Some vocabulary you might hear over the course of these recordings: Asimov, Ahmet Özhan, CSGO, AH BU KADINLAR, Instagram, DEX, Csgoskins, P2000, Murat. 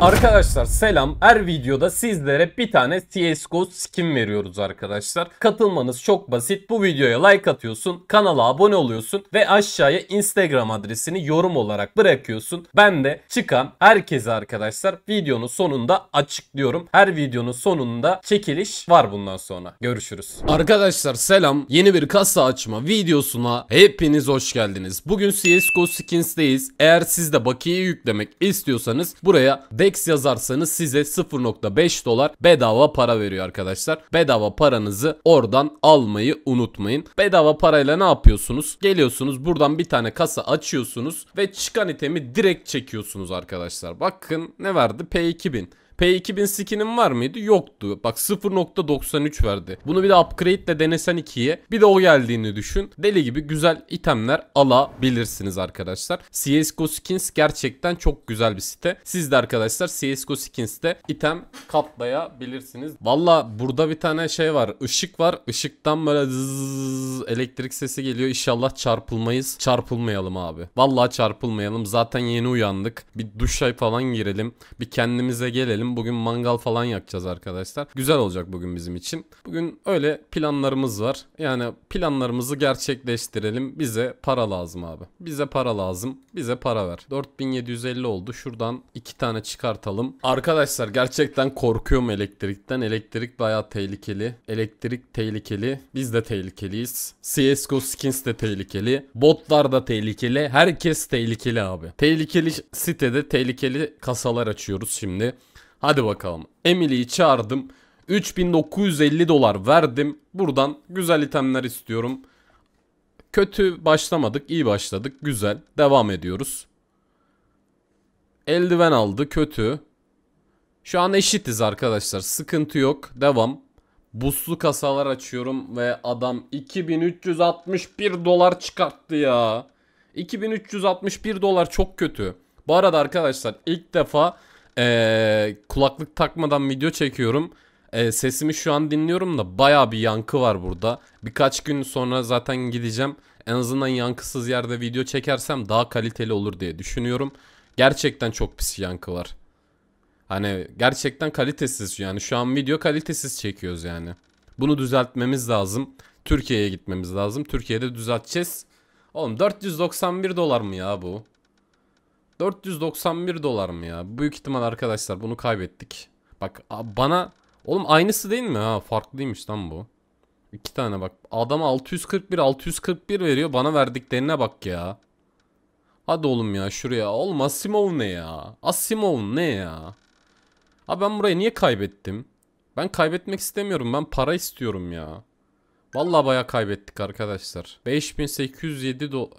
Arkadaşlar selam. Her videoda sizlere bir tane CSGO skin veriyoruz arkadaşlar. Katılmanız çok basit. Bu videoya like atıyorsun, kanala abone oluyorsun ve aşağıya Instagram adresini yorum olarak bırakıyorsun. Ben de çıkan herkese arkadaşlar videonun sonunda açıklıyorum. Her videonun sonunda çekiliş var bundan sonra. Görüşürüz. Arkadaşlar selam. Yeni bir kasa açma videosuna hepiniz hoş geldiniz. Bugün CSGO Skins'teyiz. Eğer siz de bakiye yüklemek istiyorsanız buraya Dex yazarsanız size 0.5 dolar bedava para veriyor arkadaşlar. Bedava paranızı oradan almayı unutmayın. Bedava parayla ne yapıyorsunuz? Geliyorsunuz buradan bir tane kasa açıyorsunuz ve çıkan itemi direkt çekiyorsunuz arkadaşlar. Bakın ne verdi? P2000. P2000 skin'im var mıydı? Yoktu. Bak 0.93 verdi. Bunu bir de upgrade ile denesen 2'ye. Bir de o geldiğini düşün. Deli gibi güzel itemler alabilirsiniz arkadaşlar. CSGO Skins gerçekten çok güzel bir site. Siz de arkadaşlar CSGO Skins'te item katlayabilirsiniz. Valla burada bir tane şey var. Işık var. Işıktan böyle elektrik sesi geliyor. İnşallah çarpılmayız. Çarpılmayalım abi. Valla çarpılmayalım. Zaten yeni uyandık. Bir duşa falan girelim. Bir kendimize gelelim. Bugün mangal falan yakacağız arkadaşlar. Güzel olacak bugün bizim için. Bugün öyle planlarımız var. Yani planlarımızı gerçekleştirelim. Bize para lazım abi. Bize para lazım. Bize para ver. 4750 oldu. Şuradan 2 tane çıkartalım. Arkadaşlar gerçekten korkuyorum elektrikten. Elektrik bayağı tehlikeli. Elektrik tehlikeli. Biz de tehlikeliyiz. CSGO Skins de tehlikeli. Botlar da tehlikeli. Herkes tehlikeli abi. Tehlikeli sitede tehlikeli kasalar açıyoruz şimdi. Hadi bakalım. Emily'yi çağırdım. 3950 dolar verdim. Buradan güzel itemler istiyorum. Kötü başlamadık. İyi başladık. Güzel. Devam ediyoruz. Eldiven aldı. Kötü. Şu an eşitiz arkadaşlar. Sıkıntı yok. Devam. Buslu kasalar açıyorum ve adam 2361 dolar çıkarttı ya. 2361 dolar çok kötü. Bu arada arkadaşlar ilk defa kulaklık takmadan video çekiyorum. Sesimi şu an dinliyorum da bayağı bir yankı var burada. Birkaç gün sonra zaten gideceğim. En azından yankısız yerde video çekersem daha kaliteli olur diye düşünüyorum. Gerçekten çok pis yankı var. Hani gerçekten kalitesiz yani. Şu an video kalitesiz çekiyoruz yani. Bunu düzeltmemiz lazım. Türkiye'ye gitmemiz lazım. Türkiye'de düzelteceğiz. Oğlum 491 dolar mı ya bu? 491 dolar mı ya? Büyük ihtimal arkadaşlar bunu kaybettik. Bak bana... Oğlum aynısı değil mi? Ha farklıymış lan bu. İki tane bak. Adama 641 veriyor. Bana verdiklerine bak ya. Hadi oğlum ya şuraya. Oğlum Asimov ne ya? Asimov ne ya? Abi ben burayı niye kaybettim? Ben kaybetmek istemiyorum. Ben para istiyorum ya. Vallahi bayağı kaybettik arkadaşlar.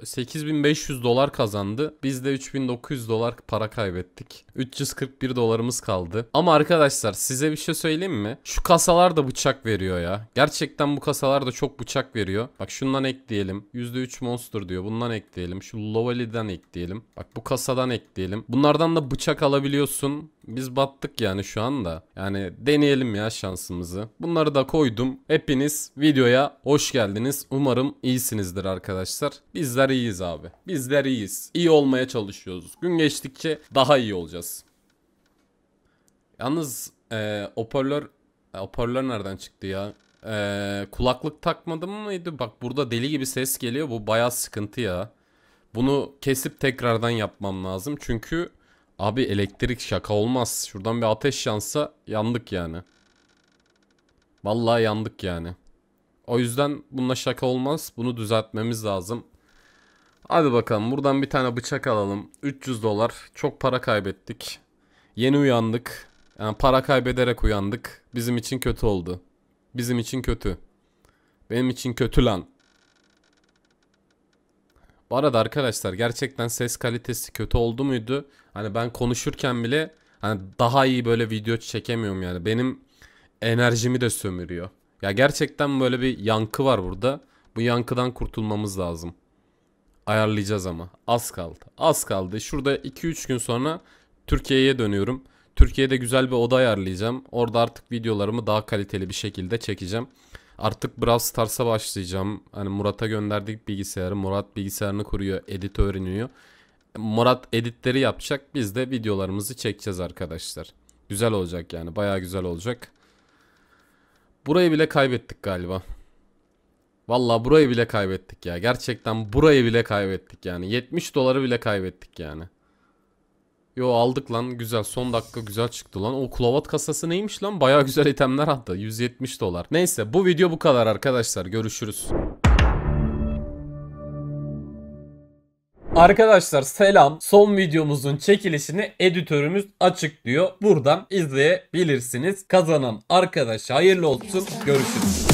8500 dolar kazandı. Biz de 3900 dolar para kaybettik. 341 dolarımız kaldı. Ama arkadaşlar size bir şey söyleyeyim mi? Şu kasalar da bıçak veriyor ya. Gerçekten bu kasalar da çok bıçak veriyor. Bak şundan ekleyelim. %3 monster diyor. Bundan ekleyelim. Şu Lovely'den ekleyelim. Bak bu kasadan ekleyelim. Bunlardan da bıçak alabiliyorsun. Biz battık yani şu anda. Yani deneyelim ya şansımızı. Bunları da koydum. Hepiniz videoya hoş geldiniz. Umarım iyisinizdir arkadaşlar. Bizler iyiyiz abi. Bizler iyiyiz. İyi olmaya çalışıyoruz. Gün geçtikçe daha iyi olacağız. Yalnız hoparlör nereden çıktı ya? Kulaklık takmadım mıydı? Bak burada deli gibi ses geliyor. Bu bayağı sıkıntı ya. Bunu kesip tekrardan yapmam lazım. Çünkü abi elektrik şaka olmaz. Şuradan bir ateş yansa yandık yani. Vallahi yandık yani. O yüzden bununla şaka olmaz. Bunu düzeltmemiz lazım. Hadi bakalım buradan bir tane bıçak alalım. 300 dolar. Çok para kaybettik. Yeni uyandık. Yani para kaybederek uyandık. Bizim için kötü oldu. Bizim için kötü. Benim için kötü lan. Bu arada arkadaşlar gerçekten ses kalitesi kötü oldu muydu? Hani ben konuşurken bile hani daha iyi böyle video çekemiyorum yani. Benim enerjimi de sömürüyor. Ya gerçekten böyle bir yankı var burada. Bu yankıdan kurtulmamız lazım. Ayarlayacağız ama. Az kaldı. Az kaldı. Şurada 2-3 gün sonra Türkiye'ye dönüyorum. Türkiye'de güzel bir oda ayarlayacağım. Orada artık videolarımı daha kaliteli bir şekilde çekeceğim. Artık Brawl Stars'a başlayacağım. Hani Murat'a gönderdik bilgisayarı. Murat bilgisayarını kuruyor, edit öğreniyor. Murat editleri yapacak. Biz de videolarımızı çekeceğiz arkadaşlar. Güzel olacak yani. Bayağı güzel olacak. Burayı bile kaybettik galiba. Vallahi burayı bile kaybettik ya. Gerçekten burayı bile kaybettik yani. 70 doları bile kaybettik yani. Yo, aldık lan. Güzel. Son dakika güzel çıktı lan. O kulovat kasası neymiş lan? Bayağı güzel itemler attı. 170 dolar. Neyse, bu video bu kadar arkadaşlar. Görüşürüz. Arkadaşlar selam. Son videomuzun çekilişini editörümüz açıklıyor. Buradan izleyebilirsiniz. Kazanan arkadaşa hayırlı olsun. Görüşürüz.